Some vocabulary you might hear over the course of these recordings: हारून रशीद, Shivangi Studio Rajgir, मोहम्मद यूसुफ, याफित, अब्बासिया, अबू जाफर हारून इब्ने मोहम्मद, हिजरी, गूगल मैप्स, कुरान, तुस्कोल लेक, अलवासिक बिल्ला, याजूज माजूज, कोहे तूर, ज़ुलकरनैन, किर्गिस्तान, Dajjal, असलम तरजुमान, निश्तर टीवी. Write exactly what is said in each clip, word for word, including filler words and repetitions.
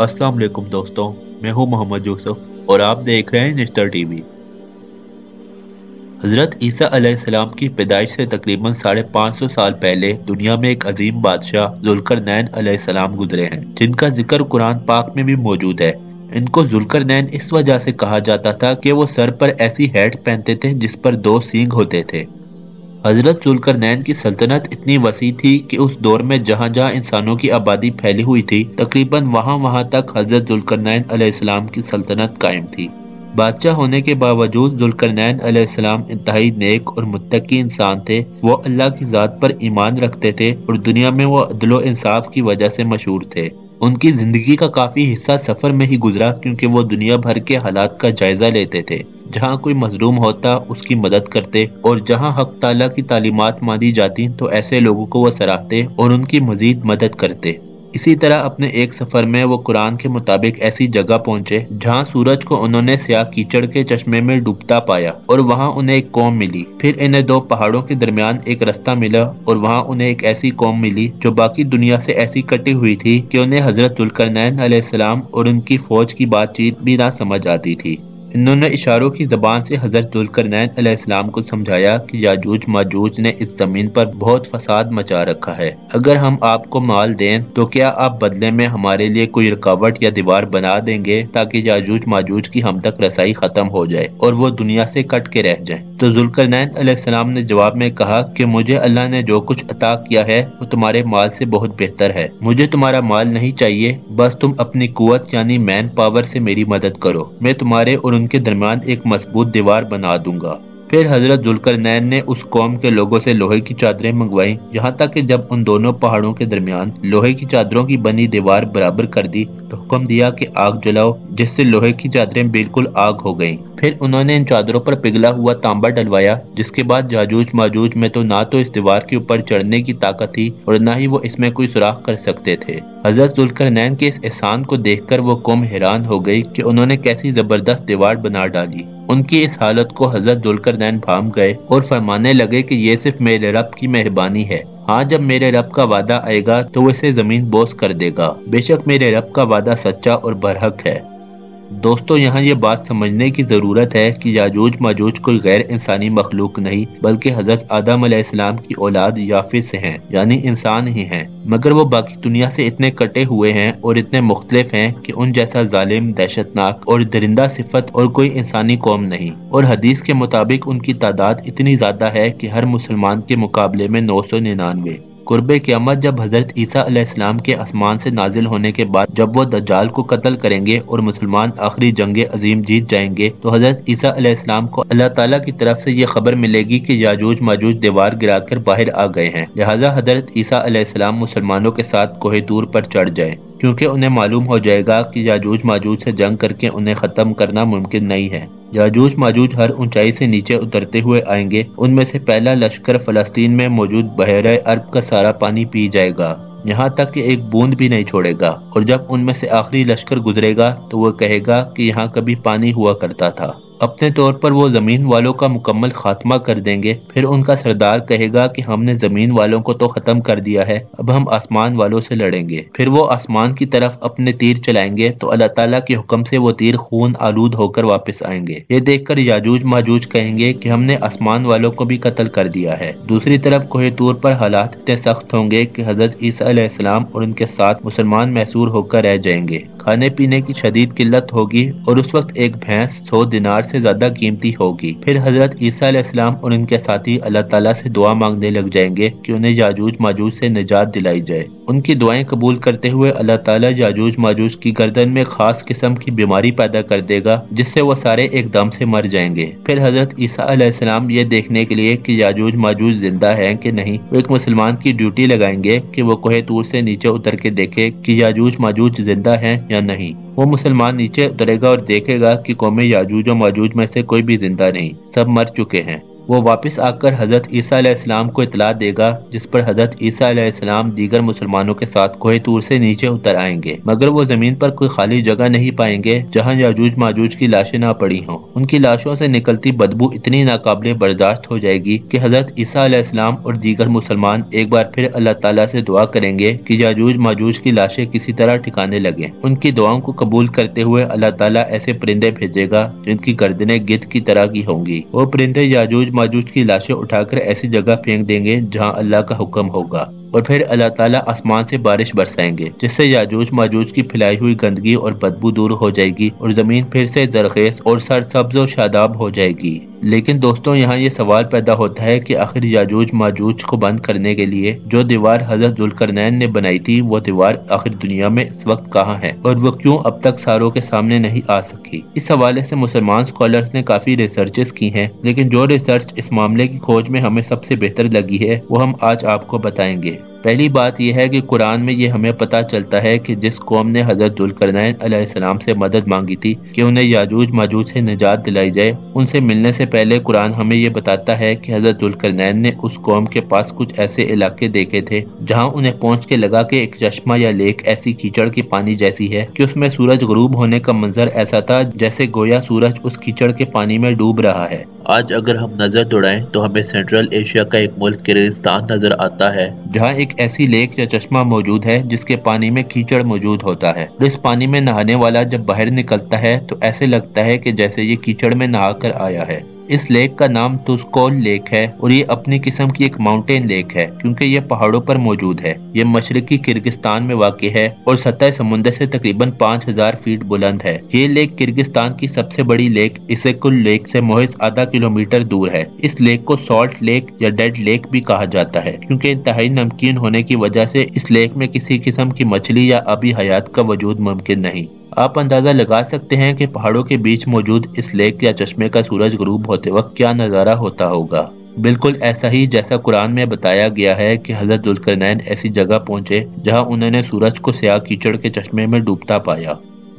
अस्सलाम वालेकुम दोस्तों, मैं हूं मोहम्मद यूसुफ और आप देख रहे हैं निश्तर टीवी। हज़रत ईसा अलैहिस्सलाम की पैदाइश से तकरीबन साढ़े पाँच सौ साल पहले दुनिया में एक अजीम बादशाह ज़ुलकरनैन अलैहिस्सलाम गुजरे हैं, जिनका जिक्र कुरान पाक में भी मौजूद है। इनको ज़ुलकरनैन इस वजह से कहा जाता था कि वो सर पर ऐसी हैट पहनते थे जिस पर दो सींग होते थे। हज़रत ज़ुलकरनैन की सल्तनत इतनी वसी थी कि उस दौर में जहाँ जहाँ इंसानों की आबादी फैली हुई थी, तकरीबन वहाँ वहाँ तक हज़रत ज़ुलकरनैन अलैहिस्सलाम की सल्तनत कायम थी। बादशाह होने के बावजूद ज़ुलकरनैन अलैहिस्सलाम इंतहाई नेक और मुत्तकी इंसान थे। वो अल्लाह की ज़ात पर ईमान रखते थे और दुनिया में वो अदल व इंसाफ की वजह से मशहूर थे। उनकी ज़िंदगी का काफ़ी हिस्सा सफ़र में ही गुजरा, क्योंकि वो दुनिया भर के हालात का जायज़ा लेते थे। जहाँ कोई मजलूम होता उसकी मदद करते और जहाँ हक ताला की तालीमात मानी जाती तो ऐसे लोगों को वो सराहते और उनकी मजीद मदद करते। इसी तरह अपने एक सफ़र में वो कुरान के मुताबिक ऐसी जगह पहुँचे जहाँ सूरज को उन्होंने स्याह कीचड़ के चश्मे में डूबता पाया और वहाँ उन्हें एक कौम मिली। फिर इन्हें दो पहाड़ों के दरमियान एक रास्ता मिला और वहाँ उन्हें एक ऐसी कौम मिली जो बाकी दुनिया से ऐसी कटी हुई थी कि उन्हें हज़रत ज़ुलकरनैन अलैहिस्सलाम और उनकी फ़ौज की बातचीत भी ना समझ आती थी। इन्होंने इशारों की ज़बान से हज़रत ज़ुलकरनैन अलैहिस्सलाम को समझाया कि याजूज माजूज ने इस ज़मीन पर बहुत फसाद मचा रखा है। अगर हम आपको माल दें तो क्या आप बदले में हमारे लिए कोई रुकावट या दीवार बना देंगे ताकि याजूज माजूज की हम तक रसाई ख़त्म हो जाए और वो दुनिया से कट के रह जाए? तो ज़ुलकरनैन अलैहिस्सलाम ने जवाब में कहा कि मुझे अल्लाह ने जो कुछ अता किया है वो तुम्हारे माल से बहुत बेहतर है। मुझे तुम्हारा माल नहीं चाहिए, बस तुम अपनी कुव्वत यानी मैन पावर से मेरी मदद करो। मैं तुम्हारे और उनके दरमियान एक मजबूत दीवार बना दूंगा। फिर हज़रत ज़ुलकरनैन ने उस कौम के लोगों से लोहे की चादरें मंगवाई, यहाँ तक कि जब उन दोनों पहाड़ों के दरमियान लोहे की चादरों की बनी दीवार बराबर कर दी तो हुक्म दिया कि आग जलाओ, जिससे लोहे की चादरें बिल्कुल आग हो गईं। फिर उन्होंने इन चादरों पर पिघला हुआ तांबा डलवाया, जिसके बाद याजूज माजूज में तो ना तो इस दीवार के ऊपर चढ़ने की ताकत थी और ना ही वो इसमें कोई सुराख कर सकते थे। हज़रत ज़ुलकरनैन के इस एहसान को देखकर वो कौम हैरान हो गई कि उन्होंने कैसी जबरदस्त दीवार बना डाली। उनकी इस हालत को हज़रत ज़ुलकरनैन भांप गए और फरमाने लगे कि ये सिर्फ मेरे रब की मेहरबानी है। हाँ, जब मेरे रब का वादा आएगा तो वो इसे ज़मीन बोस कर देगा। बेशक मेरे रब का वादा सच्चा और बरहक है। दोस्तों, यहाँ ये बात समझने की ज़रूरत है कि याजूज माजूज कोई गैर इंसानी मखलूक नहीं, बल्कि हज़रत आदम अलैहिस्सलाम की औलाद याफित से हैं, यानी इंसान ही हैं। मगर वो बाकी दुनिया से इतने कटे हुए हैं और इतने मुख्तलिफ हैं कि उन जैसा जालिम, दहशतनाक और दरिंदा सिफत और कोई इंसानी कौम नहीं। और हदीस के मुताबिक उनकी तादाद इतनी ज़्यादा है कि हर मुसलमान के मुकाबले में नौ सौ निन्यानवे। कुर्बे क़यामत जब हज़रत ईसा अलैहिस्सलाम के आसमान से नाजिल होने के बाद जब वो दज्जाल को कत्ल करेंगे और मुसलमान आखिरी जंग अजीम जीत जाएंगे तो हज़रत ईसा अलैहिस्सलाम को अल्लाह ताला की तरफ से ये खबर मिलेगी कि याजूज माजूज दीवार गिराकर बाहर आ गए हैं। लिहाजा हज़रत ईसा अलैहिस्सलाम मुसलमानों के साथ कोहे तूर पर चढ़ जाए, क्योंकि उन्हें मालूम हो जाएगा कि याजूज माजूज से जंग करके उन्हें ख़त्म करना मुमकिन नहीं है। याजूज माजूज हर ऊंचाई से नीचे उतरते हुए आएंगे। उनमें से पहला लश्कर फ़लस्तीन में मौजूद बहरे अरब का सारा पानी पी जाएगा, यहाँ तक कि एक बूंद भी नहीं छोड़ेगा। और जब उनमें से आखिरी लश्कर गुजरेगा तो वो कहेगा कि यहाँ कभी पानी हुआ करता था। अपने तौर पर वो ज़मीन वालों का मुकम्मल खात्मा कर देंगे। फिर उनका सरदार कहेगा कि हमने ज़मीन वालों को तो ख़त्म कर दिया है, अब हम आसमान वालों से लड़ेंगे। फिर वो आसमान की तरफ अपने तीर चलाएंगे तो अल्लाह ताला के हुक्म से वो तीर खून आलूद होकर वापस आएंगे। ये देखकर याजूज माजूज कहेंगे कि हमने आसमान वालों को भी कत्ल कर दिया है। दूसरी तरफ कोहे तूर पर हालात इतने सख्त होंगे कि हज़रत ईसा अलैहिस्सलाम और उनके साथ मुसलमान मैसूर होकर रह जाएंगे। खाने पीने की शदीद किल्लत होगी और उस वक्त एक भैंस सौ दिनार से ज्यादा कीमती होगी। फिर हजरत ईसा अलैहिस्सलाम और उनके साथी अल्लाह ताला से दुआ मांगने लग जाएंगे कि उन्हें याजूज माजूज से निजात दिलाई जाए। उनकी दुआएं कबूल करते हुए अल्लाह ताला याजूज माजूज की गर्दन में खास किस्म की बीमारी पैदा कर देगा, जिससे वो सारे एकदम से मर जाएंगे। फिर हजरत ईसा अलैहिस्सलाम ये देखने के लिए कि याजूज माजूज जिंदा है कि नहीं, वो एक मुसलमान की ड्यूटी लगाएंगे कि वो कोहे तूर से नीचे उतर के देखे कि याजूज माजूज जिंदा है या नहीं। वो मुसलमान नीचे उतरेगा और देखेगा कि कौमे याजूज और माजूज में से कोई भी जिंदा नहीं, सब मर चुके हैं। वो वापस आकर हज़रत ईसा अलैहिस्सलाम को इतला देगा, जिस पर हज़रत ईसा अलैहिस्सलाम दीगर मुसलमानों के साथ कोहे तूर से नीचे उतर आएंगे, मगर वो ज़मीन पर कोई खाली जगह नहीं पाएंगे जहाँ याजूज माजूज की लाशें ना पड़ी हों। उनकी लाशों से निकलती बदबू इतनी नाकाबिले बर्दाश्त हो जाएगी कि हज़रत ईसा अलैहिस्सलाम और दीगर मुसलमान एक बार फिर अल्लाह ताला से दुआ करेंगे कि याजूज माजूज की लाशें किसी तरह ठिकाने लगे। उनकी दुआओं को कबूल करते हुए अल्लाह ताला ऐसे परिंदे भेजेगा जिनकी गर्दनें गिद्ध की तरह की होंगी। वो परिंदे याजूज माजूज की लाशें उठाकर ऐसी जगह फेंक देंगे जहां अल्लाह का हुक्म होगा, और फिर अल्लाह ताला आसमान से बारिश बरसाएंगे जिससे याजूज माजूज की फैलाई हुई गंदगी और बदबू दूर हो जाएगी और जमीन फिर से जरखेज और सरसब्ज और शादाब हो जाएगी। लेकिन दोस्तों, यहाँ ये सवाल पैदा होता है कि आखिर याजूज माजूज को बंद करने के लिए जो दीवार हजरत ज़ुलकरनैन ने बनाई थी, वो दीवार आखिर दुनिया में इस वक्त कहाँ है और वो क्यों अब तक सारों के सामने नहीं आ सकी। इस हवाले से मुसलमान स्कॉलर्स ने काफी रिसर्चेस की हैं, लेकिन जो रिसर्च इस मामले की खोज में हमें सबसे बेहतर लगी है वो हम आज आपको बताएंगे। पहली बात यह है कि कुरान में ये हमें पता चलता है कि जिस कौम ने हज़रत ज़ुलकरनैन अलैहिस्सलाम से मदद मांगी थी कि उन्हें याजूज माजूज से निजात दिलाई जाए, उनसे मिलने से पहले कुरान हमें ये बताता है कि हज़रत ज़ुलकरनैन ने उस कौम के पास कुछ ऐसे इलाके देखे थे जहां उन्हें पहुंच के लगा कि एक चश्मा या लेक ऐसी कीचड़ के पानी जैसी है कि उसमें सूरज गुरूब होने का मंजर ऐसा था जैसे गोया सूरज उस कीचड़ के पानी में डूब रहा है। आज अगर हम नज़र दौड़ाएं तो हमें सेंट्रल एशिया का एक मुल्क किर्गिस्तान नजर आता है जहाँ एक ऐसी लेक या चश्मा मौजूद है जिसके पानी में कीचड़ मौजूद होता है। इस पानी में नहाने वाला जब बाहर निकलता है तो ऐसे लगता है कि जैसे ये कीचड़ में नहाकर आया है। इस लेक का नाम तुस्कोल लेक है और ये अपनी किस्म की एक माउंटेन लेक है क्योंकि ये पहाड़ों पर मौजूद है। ये मशरकी किर्गिस्तान में वाक़े है और सतह समुद्र से तकरीबन पाँच हज़ार फीट बुलंद है। ये लेक किर्गिस्तान की सबसे बड़ी लेक इसे कुल लेक से महज आधा किलोमीटर दूर है। इस लेक को सॉल्ट लेक या डेड लेक भी कहा जाता है क्योंकि इंतहाई नमकीन होने की वजह से इस लेक में किसी किस्म की मछली या आबी हयात का वजूद मुमकिन नहीं। आप अंदाजा लगा सकते हैं कि पहाड़ों के बीच मौजूद इस लेक या चश्मे का सूरज गुरूब होते वक्त क्या नज़ारा होता होगा। बिल्कुल ऐसा ही जैसा कुरान में बताया गया है कि हज़रत ज़ुलकरनैन ऐसी जगह पहुंचे जहां उन्होंने सूरज को स्याह कीचड़ के चश्मे में डूबता पाया।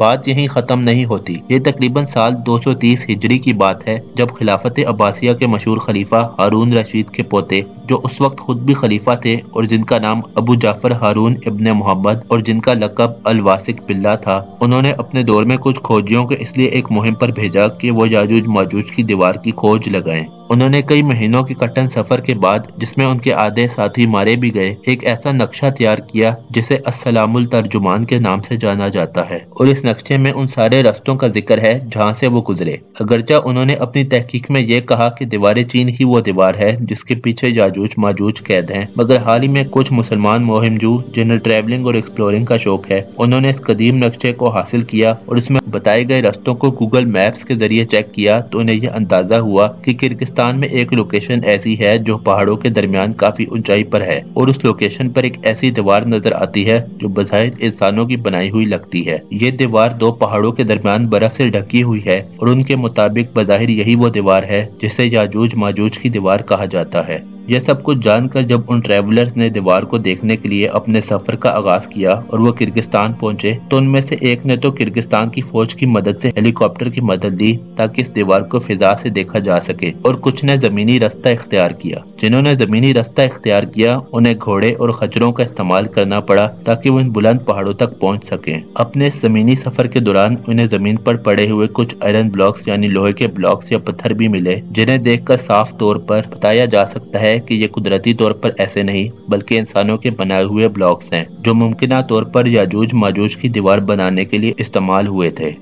बात यहीं ख़त्म नहीं होती। ये तकरीबन साल दो सौ तीस हिजरी की बात है जब खिलाफत अब्बासिया के मशहूर खलीफा हारून रशीद के पोते, जो उस वक्त खुद भी खलीफा थे और जिनका नाम अबू जाफर हारून इब्ने मोहम्मद और जिनका लक़ब अलवासिक बिल्ला था, उन्होंने अपने दौर में कुछ खोजियों को इसलिए एक मुहिम पर भेजा कि वो याजूज माजूज की दीवार की खोज लगाएं। उन्होंने कई महीनों के कठिन सफर के बाद, जिसमें उनके आधे साथी मारे भी गए, एक ऐसा नक्शा तैयार किया जिसे असलम तरजुमान के नाम से जाना जाता है, और इस नक्शे में उन सारे रास्तों का जिक्र है जहाँ से वो गुजरे। अगरचे उन्होंने अपनी तहकीक में ये कहा कि दीवार चीन ही वो दीवार है जिसके पीछे याजूज माजूज कैद हैं, मगर हाल ही में कुछ मुसलमान मुहिमजू जिन्हें ट्रैवलिंग और एक्सप्लोरिंग का शौक है, उन्होंने इस कदीम नक्शे को हासिल किया और इसमें बताए गए रास्तों को गूगल मैप्स के जरिए चेक किया तो उन्हें यह अंदाजा हुआ कि किर्गिस्तान में एक लोकेशन ऐसी है जो पहाड़ों के दरमियान काफी ऊंचाई पर है, और उस लोकेशन पर एक ऐसी दीवार नजर आती है जो बज़ाहिर इंसानों की बनाई हुई लगती है। ये दीवार दो पहाड़ों के दरमियान बर्फ से ढकी हुई है और उनके मुताबिक बज़ाहिर यही वो दीवार है जिसे याजूज माजूज की दीवार कहा जाता है। यह सब कुछ जानकर जब उन ट्रैवलर्स ने दीवार को देखने के लिए अपने सफर का आगाज किया और वो किर्गिस्तान पहुंचे, तो उनमें से एक ने तो किर्गिस्तान की फौज की मदद से हेलीकॉप्टर की मदद ली ताकि इस दीवार को फिजा से देखा जा सके, और कुछ ने जमीनी रास्ता इख्तियार किया। जिन्होंने जमीनी रास्ता इख्तियार किया उन्हें घोड़े और खच्चरों का इस्तेमाल करना पड़ा ताकि वो इन बुलंद पहाड़ों तक पहुँच सके। अपने जमीनी सफर के दौरान उन्हें जमीन पर पड़े हुए कुछ आयरन ब्लॉक्स यानी लोहे के ब्लॉक्स या पत्थर भी मिले, जिन्हें देख कर साफ तौर पर बताया जा सकता है कि ये कुदरती तौर पर ऐसे नहीं बल्कि इंसानों के बनाए हुए ब्लॉक्स हैं जो मुमकिना तौर पर याजूज माजूज की दीवार बनाने के लिए इस्तेमाल हुए थे।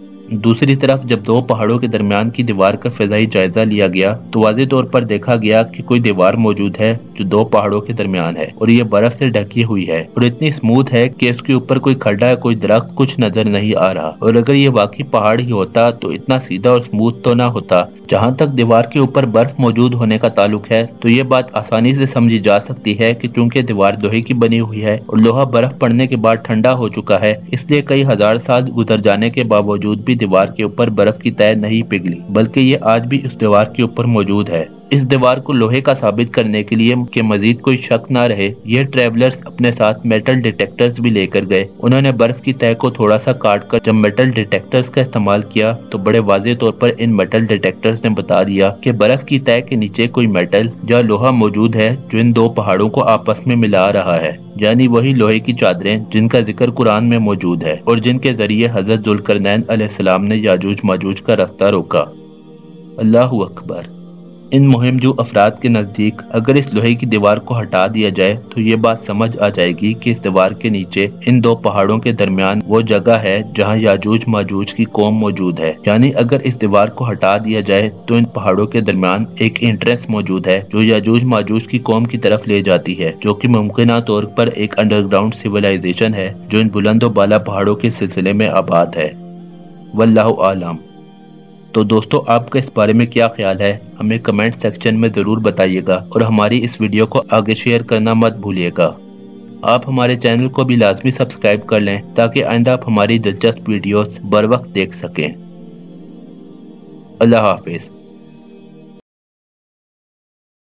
दूसरी तरफ जब दो पहाड़ों के दरमियान की दीवार का फिजाई जायजा लिया गया तो वाज़े तौर पर देखा गया कि कोई दीवार मौजूद है जो दो पहाड़ों के दरमियान है और ये बर्फ से ढकी हुई है और इतनी स्मूथ है कि इसके ऊपर कोई खड्डा या कोई दरख्त कुछ नजर नहीं आ रहा, और अगर ये वाकई पहाड़ ही होता तो इतना सीधा और स्मूथ तो ना होता। जहाँ तक दीवार के ऊपर बर्फ मौजूद होने का ताल्लुक है तो ये बात आसानी से समझी जा सकती है कि चूंकि दीवार लोहे की बनी हुई है और लोहा बर्फ पड़ने के बाद ठंडा हो चुका है, इसलिए कई हजार साल गुजर जाने के बावजूद दीवार के ऊपर बर्फ की तय नहीं पिघली, बल्कि ये आज भी उस दीवार के ऊपर मौजूद है। इस दीवार को लोहे का साबित करने के लिए कि मजीद कोई शक ना रहे, यह ट्रेवलर्स अपने साथ मेटल डिटेक्टर्स भी लेकर गए। उन्होंने बर्फ की तह को थोड़ा सा काट कर जब मेटल डिटेक्टर्स का इस्तेमाल किया तो बड़े वाजे तौर पर इन मेटल डिटेक्टर्स ने बता दिया कि बर्फ की तह के नीचे कोई मेटल या लोहा मौजूद है जो इन दो पहाड़ों को आपस में मिला रहा है, यानी वही लोहे की चादरें जिनका जिक्र कुरान में मौजूद है और जिनके जरिए हजरत ज़ुलकरनैन अलैहिस्सलाम ने याजूज माजूज का रास्ता रोका। अल्लाहू अकबर। इन मुहिमजू अफराद के नज़दीक अगर इस लोहे की दीवार को हटा दिया जाए तो ये बात समझ आ जाएगी कि इस दीवार के नीचे इन दो पहाड़ों के दरमियान वो जगह है जहाँ याजूज माजूज की कौम मौजूद है, यानी अगर इस दीवार को हटा दिया जाए तो इन पहाड़ों के दरमियान एक एंट्रेंस मौजूद है जो याजूज माजूज की कौम की तरफ ले जाती है, जो कि मुमकिन तौर पर एक अंडरग्राउंड सिविलाइजेशन है जो इन बुलंदो बाला पहाड़ों के सिलसिले में आबाद है। वल्लाहु आलम। तो दोस्तों, आपका इस बारे में क्या ख्याल है, हमें कमेंट सेक्शन में ज़रूर बताइएगा और हमारी इस वीडियो को आगे शेयर करना मत भूलिएगा। आप हमारे चैनल को भी लाजमी सब्सक्राइब कर लें ताकि आइंदा आप हमारी दिलचस्प वीडियोस बर वक्त देख सकें। अल्लाह हाफिज़।